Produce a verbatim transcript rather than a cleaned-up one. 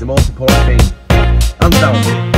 is the most important thing. Hands down.